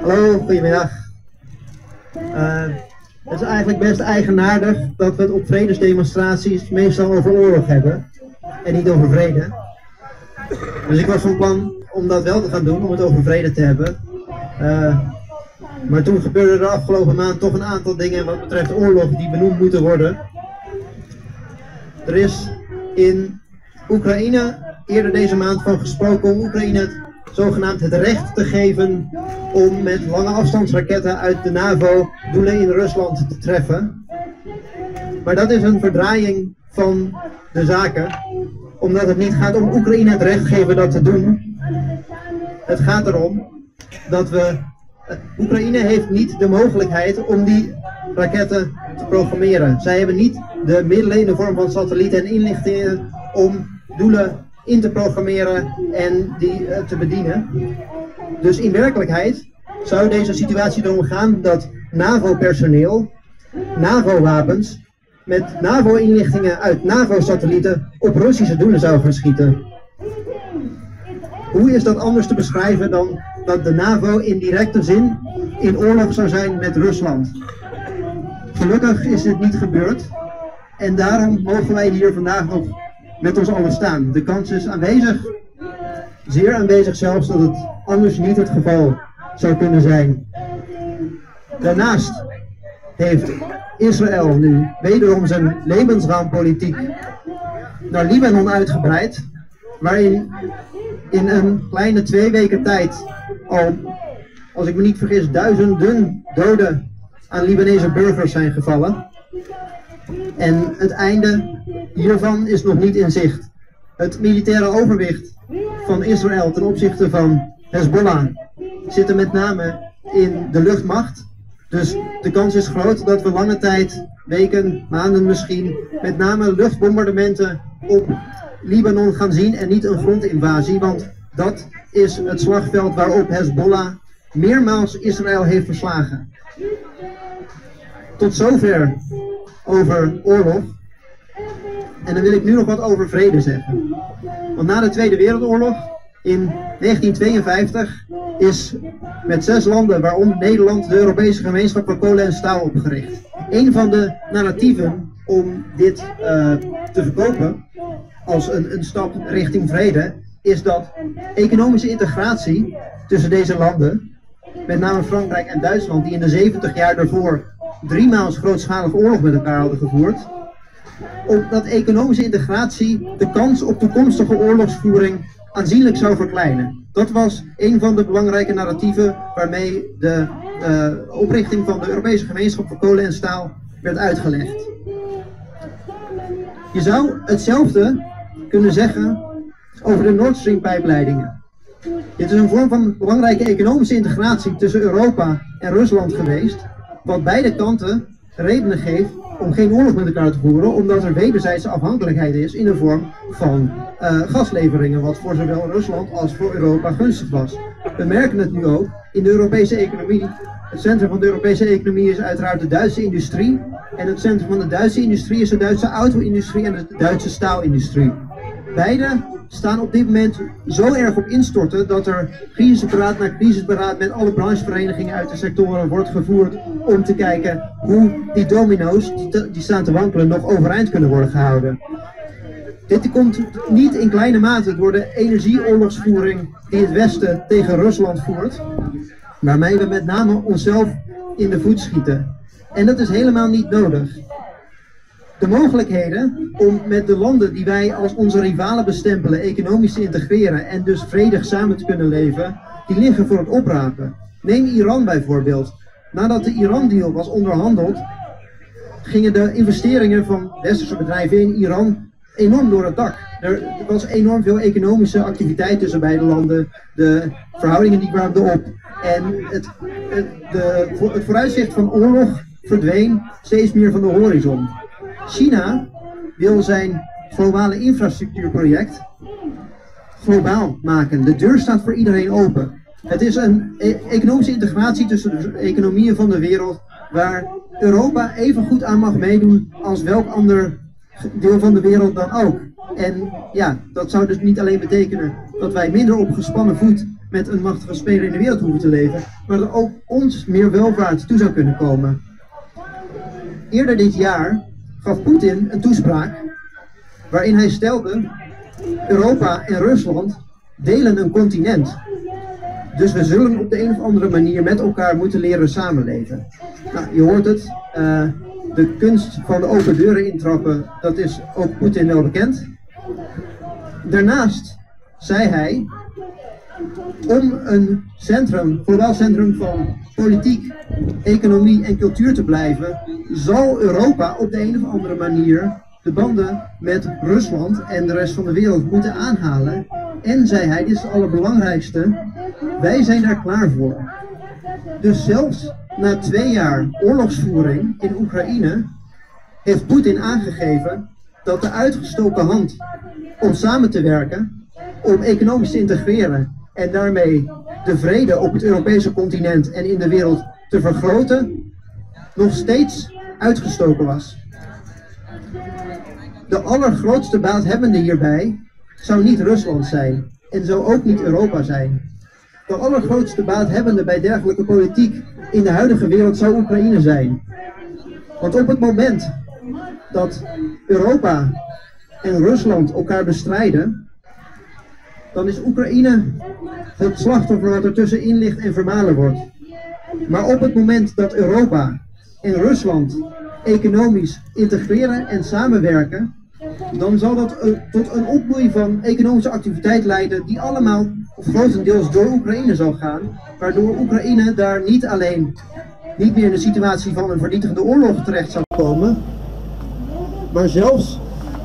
Hallo, goedemiddag. Het is eigenlijk best eigenaardig dat we het op vredesdemonstraties meestal over oorlog hebben en niet over vrede. Dus ik was van plan om dat wel te gaan doen, om het over vrede te hebben. Maar toen gebeurde er afgelopen maand toch een aantal dingen wat betreft oorlog die benoemd moeten worden. Er is in Oekraïne eerder deze maand van gesproken om Oekraïne zogenaamd het recht te geven om met lange afstandsraketten uit de NAVO doelen in Rusland te treffen. Maar dat is een verdraaiing van de zaken, omdat het niet gaat om Oekraïne het recht geven dat te doen. Het gaat erom dat Oekraïne heeft niet de mogelijkheid om die raketten te programmeren. Zij hebben niet de middelen in de vorm van satellieten en inlichtingen om doelen in te programmeren en die te bedienen. Dus in werkelijkheid zou deze situatie erom gaan dat NAVO-personeel, NAVO-wapens met NAVO-inlichtingen uit NAVO-satellieten op Russische doelen zou gaan schieten. Hoe is dat anders te beschrijven dan dat de NAVO in directe zin in oorlog zou zijn met Rusland? Gelukkig is dit niet gebeurd en daarom mogen wij hier vandaag nog met ons allen staan. De kans is aanwezig, zeer aanwezig zelfs, dat het anders niet het geval zou kunnen zijn. Daarnaast heeft Israël nu wederom zijn levensraampolitiek naar Libanon uitgebreid, waarin in een kleine 2 weken tijd al, als ik me niet vergis, duizenden doden aan Libanese burgers zijn gevallen. En het einde hiervan is nog niet in zicht. Het militaire overwicht van Israël ten opzichte van Hezbollah zit er met name in de luchtmacht. Dus de kans is groot dat we lange tijd, weken, maanden misschien, met name luchtbombardementen op Libanon gaan zien en niet een grondinvasie, want dat is het slagveld waarop Hezbollah meermaals Israël heeft verslagen. Tot zover over oorlog. En dan wil ik nu nog wat over vrede zeggen. Want na de Tweede Wereldoorlog in 1952 is met 6 landen, waaronder Nederland, de Europese Gemeenschap voor Kolen en Staal opgericht. Een van de narratieven om dit te verkopen als een stap richting vrede is dat economische integratie tussen deze landen, met name Frankrijk en Duitsland, die in de 70 jaar daarvoor 3 maal grootschalig oorlog met elkaar hadden gevoerd, omdat economische integratie de kans op toekomstige oorlogsvoering aanzienlijk zou verkleinen. Dat was een van de belangrijke narratieven waarmee de oprichting van de Europese Gemeenschap voor Kolen en Staal werd uitgelegd. Je zou hetzelfde kunnen zeggen over de Nord Stream pijpleidingen. Dit is een vorm van belangrijke economische integratie tussen Europa en Rusland geweest, wat beide kanten redenen geeft om geen oorlog met elkaar te voeren, omdat er wederzijdse afhankelijkheid is in de vorm van gasleveringen, wat voor zowel Rusland als voor Europa gunstig was. We merken het nu ook in de Europese economie. Het centrum van de Europese economie is uiteraard de Duitse industrie. En het centrum van de Duitse industrie is de Duitse auto-industrie en de Duitse staalindustrie. Beide staan op dit moment zo erg op instorten dat er crisisberaad na crisisberaad met alle brancheverenigingen uit de sectoren wordt gevoerd om te kijken hoe die domino's die staan te wankelen nog overeind kunnen worden gehouden. Dit komt niet in kleine mate door de energieoorlogsvoering die het Westen tegen Rusland voert, waarmee we met name onszelf in de voet schieten. En dat is helemaal niet nodig. De mogelijkheden om met de landen die wij als onze rivalen bestempelen economisch te integreren en dus vredig samen te kunnen leven, die liggen voor het oprapen. Neem Iran bijvoorbeeld. Nadat de Iran-deal was onderhandeld, gingen de investeringen van westerse bedrijven in Iran enorm door het dak. Er was enorm veel economische activiteit tussen beide landen. De verhoudingen die kwamen op. En het vooruitzicht van oorlog verdween steeds meer van de horizon. China wil zijn globale infrastructuurproject globaal maken. De deur staat voor iedereen open. Het is een economische integratie tussen de economieën van de wereld waar Europa even goed aan mag meedoen als welk ander deel van de wereld dan ook. En ja, dat zou dus niet alleen betekenen dat wij minder op gespannen voet met een machtige speler in de wereld hoeven te leven, maar dat ook ons meer welvaart toe zou kunnen komen. Eerder dit jaar gaf Poetin een toespraak waarin hij stelde: Europa en Rusland delen een continent. Dus we zullen op de een of andere manier met elkaar moeten leren samenleven. Nou, je hoort het, de kunst van de open deuren intrappen, dat is ook Poetin wel bekend. Daarnaast zei hij: om een centrum, globaal centrum van politiek, economie en cultuur te blijven, zal Europa op de een of andere manier de banden met Rusland en de rest van de wereld moeten aanhalen. En zei hij, dit is het allerbelangrijkste, wij zijn daar klaar voor. Dus zelfs na 2 jaar oorlogsvoering in Oekraïne heeft Poetin aangegeven dat de uitgestoken hand om samen te werken, om economisch te integreren en daarmee de vrede op het Europese continent en in de wereld te vergroten, nog steeds uitgestoken was. De allergrootste baathebbende hierbij zou niet Rusland zijn en zou ook niet Europa zijn. De allergrootste baathebbende bij dergelijke politiek in de huidige wereld zou Oekraïne zijn. Want op het moment dat Europa en Rusland elkaar bestrijden, dan is Oekraïne het slachtoffer wat ertussenin ligt en vermalen wordt. Maar op het moment dat Europa en Rusland economisch integreren en samenwerken, dan zal dat tot een opbloei van economische activiteit leiden die allemaal of grotendeels door Oekraïne zal gaan, waardoor Oekraïne daar niet alleen niet meer in de situatie van een vernietigende oorlog terecht zou komen, maar zelfs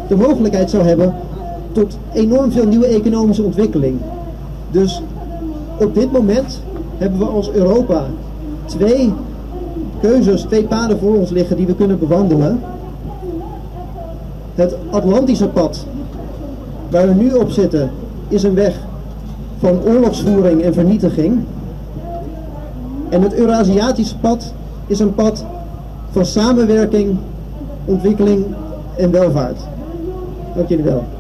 de mogelijkheid zou hebben tot enorm veel nieuwe economische ontwikkeling. Dus op dit moment hebben we als Europa 2 keuzes, 2 paden voor ons liggen die we kunnen bewandelen. Het Atlantische pad, waar we nu op zitten, is een weg van oorlogsvoering en vernietiging. En het Eurasiatische pad is een pad van samenwerking, ontwikkeling en welvaart. Dank jullie wel.